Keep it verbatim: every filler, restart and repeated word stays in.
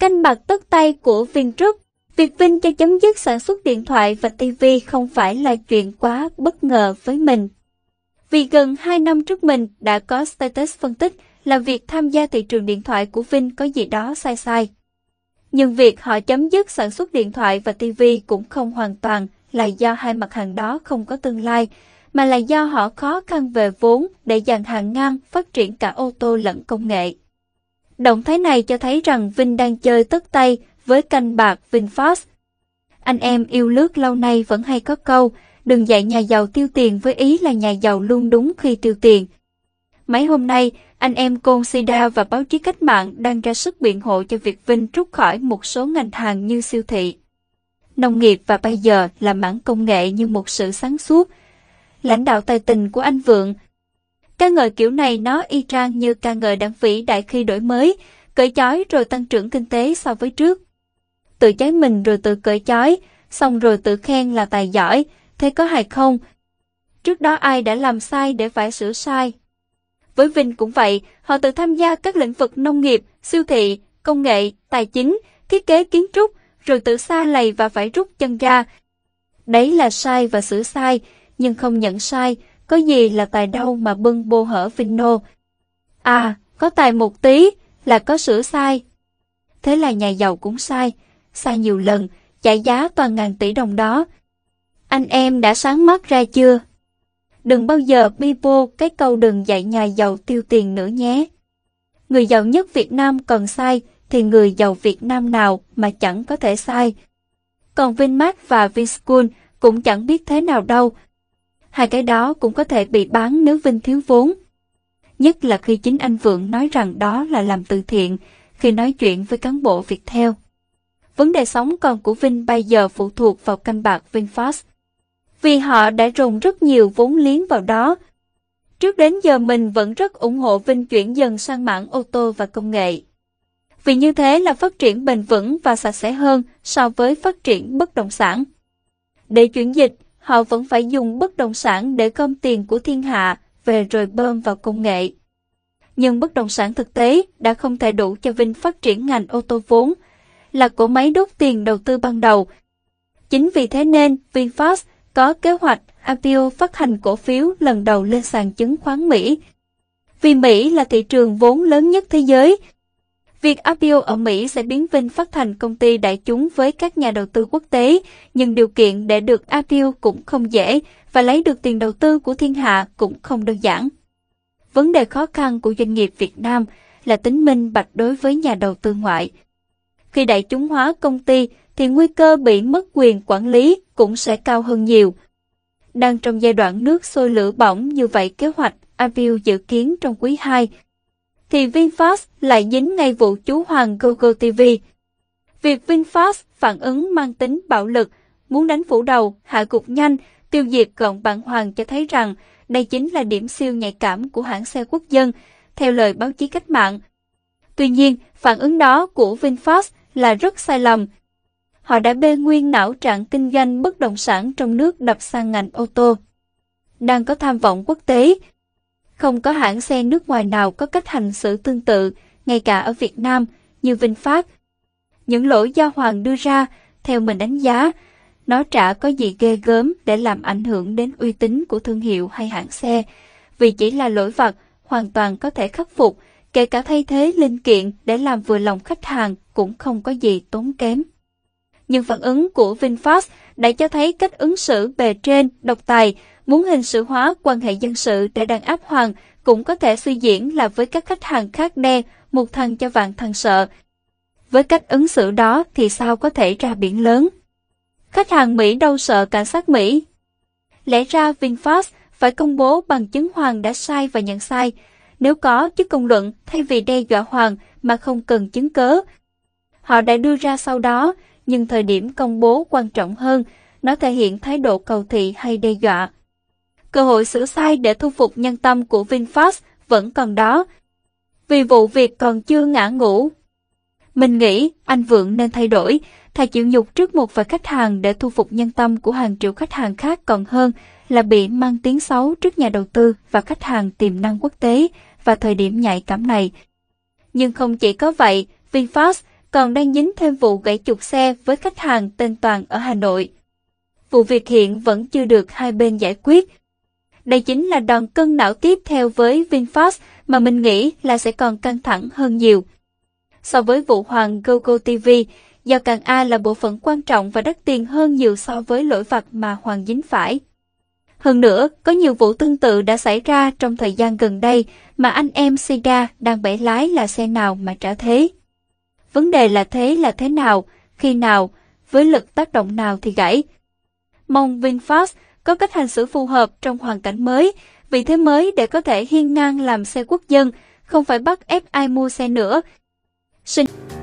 Canh bạc tất tay của VinGroup. Việc Vin cho chấm dứt sản xuất điện thoại và ti vi không phải là chuyện quá bất ngờ với mình, vì gần hai năm trước mình đã có status phân tích là việc tham gia thị trường điện thoại của Vin có gì đó sai sai. Nhưng việc họ chấm dứt sản xuất điện thoại và ti vi cũng không hoàn toàn là do hai mặt hàng đó không có tương lai, mà là do họ khó khăn về vốn để dàn hàng ngang phát triển cả ô tô lẫn công nghệ. Động thái này cho thấy rằng Vin đang chơi tất tay với canh bạc VinFast. Anh em yêu nước lâu nay vẫn hay có câu, đừng dạy nhà giàu tiêu tiền với ý là nhà giàu luôn đúng khi tiêu tiền. Mấy hôm nay, anh em Côn Sida và báo chí cách mạng đang ra sức biện hộ cho việc Vin rút khỏi một số ngành hàng như siêu thị, nông nghiệp và bây giờ là mảng công nghệ như một sự sáng suốt. Lãnh đạo tài tình của anh Vượng ca ngợi kiểu này nó y chang như ca ngợi đảng vĩ đại khi đổi mới, cởi chói rồi tăng trưởng kinh tế so với trước. Tự cháy mình rồi tự cởi chói, xong rồi tự khen là tài giỏi, thế có hài không? Trước đó ai đã làm sai để phải sửa sai? Với Vin cũng vậy, họ tự tham gia các lĩnh vực nông nghiệp, siêu thị, công nghệ, tài chính, thiết kế kiến trúc, rồi tự sa lầy và phải rút chân ra. Đấy là sai và sửa sai, nhưng không nhận sai, có gì là tài đâu mà bưng bô hở Vinno. À, có tài một tí là có sửa sai. Thế là nhà giàu cũng sai, sai nhiều lần, trả giá toàn ngàn tỷ đồng đó. Anh em đã sáng mắt ra chưa? Đừng bao giờ bipo cái câu đừng dạy nhà giàu tiêu tiền nữa nhé. Người giàu nhất Việt Nam còn sai, thì người giàu Việt Nam nào mà chẳng có thể sai. Còn Vinmart và Vinschool cũng chẳng biết thế nào đâu. Hai cái đó cũng có thể bị bán nếu Vin thiếu vốn. Nhất là khi chính anh Vượng nói rằng đó là làm từ thiện khi nói chuyện với cán bộ Viettel. Vấn đề sống còn của Vin bây giờ phụ thuộc vào canh bạc VinFast, vì họ đã dồn rất nhiều vốn liếng vào đó. Trước đến giờ mình vẫn rất ủng hộ Vin chuyển dần sang mảng ô tô và công nghệ, vì như thế là phát triển bền vững và sạch sẽ hơn so với phát triển bất động sản. Để chuyển dịch, họ vẫn phải dùng bất động sản để gom tiền của thiên hạ về rồi bơm vào công nghệ. Nhưng bất động sản thực tế đã không thể đủ cho Vin phát triển ngành ô tô vốn, là cỗ máy đốt tiền đầu tư ban đầu. Chính vì thế nên VinFast có kế hoạch i pê ô phát hành cổ phiếu lần đầu lên sàn chứng khoán Mỹ. Vì Mỹ là thị trường vốn lớn nhất thế giới, việc i pê ô ở Mỹ sẽ biến Vin phát thành công ty đại chúng với các nhà đầu tư quốc tế, nhưng điều kiện để được i pê ô cũng không dễ và lấy được tiền đầu tư của thiên hạ cũng không đơn giản. Vấn đề khó khăn của doanh nghiệp Việt Nam là tính minh bạch đối với nhà đầu tư ngoại. Khi đại chúng hóa công ty thì nguy cơ bị mất quyền quản lý cũng sẽ cao hơn nhiều. Đang trong giai đoạn nước sôi lửa bỏng như vậy, kế hoạch i pê ô dự kiến trong quý hai, thì VinFast lại dính ngay vụ chú Hoàng Google ti vi. Việc VinFast phản ứng mang tính bạo lực, muốn đánh phủ đầu, hạ gục nhanh, tiêu diệt gọn bàng hoàng cho thấy rằng đây chính là điểm siêu nhạy cảm của hãng xe quốc dân, theo lời báo chí cách mạng. Tuy nhiên, phản ứng đó của VinFast là rất sai lầm. Họ đã bê nguyên não trạng kinh doanh bất động sản trong nước đập sang ngành ô tô. Đang có tham vọng quốc tế, không có hãng xe nước ngoài nào có cách hành xử tương tự, ngay cả ở Việt Nam, như VinFast. Những lỗi do Hoàng đưa ra, theo mình đánh giá, nó chả có gì ghê gớm để làm ảnh hưởng đến uy tín của thương hiệu hay hãng xe, vì chỉ là lỗi vặt hoàn toàn có thể khắc phục, kể cả thay thế linh kiện để làm vừa lòng khách hàng cũng không có gì tốn kém. Nhưng phản ứng của VinFast đã cho thấy cách ứng xử bề trên, độc tài, muốn hình sự hóa quan hệ dân sự để đàn áp Hoàng cũng có thể suy diễn là với các khách hàng khác đe, một thằng cho vạn thằng sợ. Với cách ứng xử đó thì sao có thể ra biển lớn? Khách hàng Mỹ đâu sợ cảnh sát Mỹ. Lẽ ra VinFast phải công bố bằng chứng Hoàng đã sai và nhận sai, nếu có chứ công luận thay vì đe dọa Hoàng mà không cần chứng cớ. Họ đã đưa ra sau đó, nhưng thời điểm công bố quan trọng hơn, nó thể hiện thái độ cầu thị hay đe dọa. Cơ hội sửa sai để thu phục nhân tâm của VinFast vẫn còn đó, vì vụ việc còn chưa ngã ngũ. Mình nghĩ anh Vượng nên thay đổi, thà chịu nhục trước một vài khách hàng để thu phục nhân tâm của hàng triệu khách hàng khác còn hơn là bị mang tiếng xấu trước nhà đầu tư và khách hàng tiềm năng quốc tế và thời điểm nhạy cảm này. Nhưng không chỉ có vậy, VinFast còn đang dính thêm vụ gãy trục xe với khách hàng tên Toàn ở Hà Nội. Vụ việc hiện vẫn chưa được hai bên giải quyết. Đây chính là đòn cân não tiếp theo với VinFast mà mình nghĩ là sẽ còn căng thẳng hơn nhiều. So với vụ Hoàng Google ti vi, giao càng A là bộ phận quan trọng và đắt tiền hơn nhiều so với lỗi vặt mà Hoàng dính phải. Hơn nữa, có nhiều vụ tương tự đã xảy ra trong thời gian gần đây mà anh em Sida đang bẻ lái là xe nào mà trả thế. Vấn đề là thế là thế nào, khi nào, với lực tác động nào thì gãy. Mong VinFast có cách hành xử phù hợp trong hoàn cảnh mới, vì thế mới để có thể hiên ngang làm xe quốc dân, không phải bắt ép ai mua xe nữa. Xin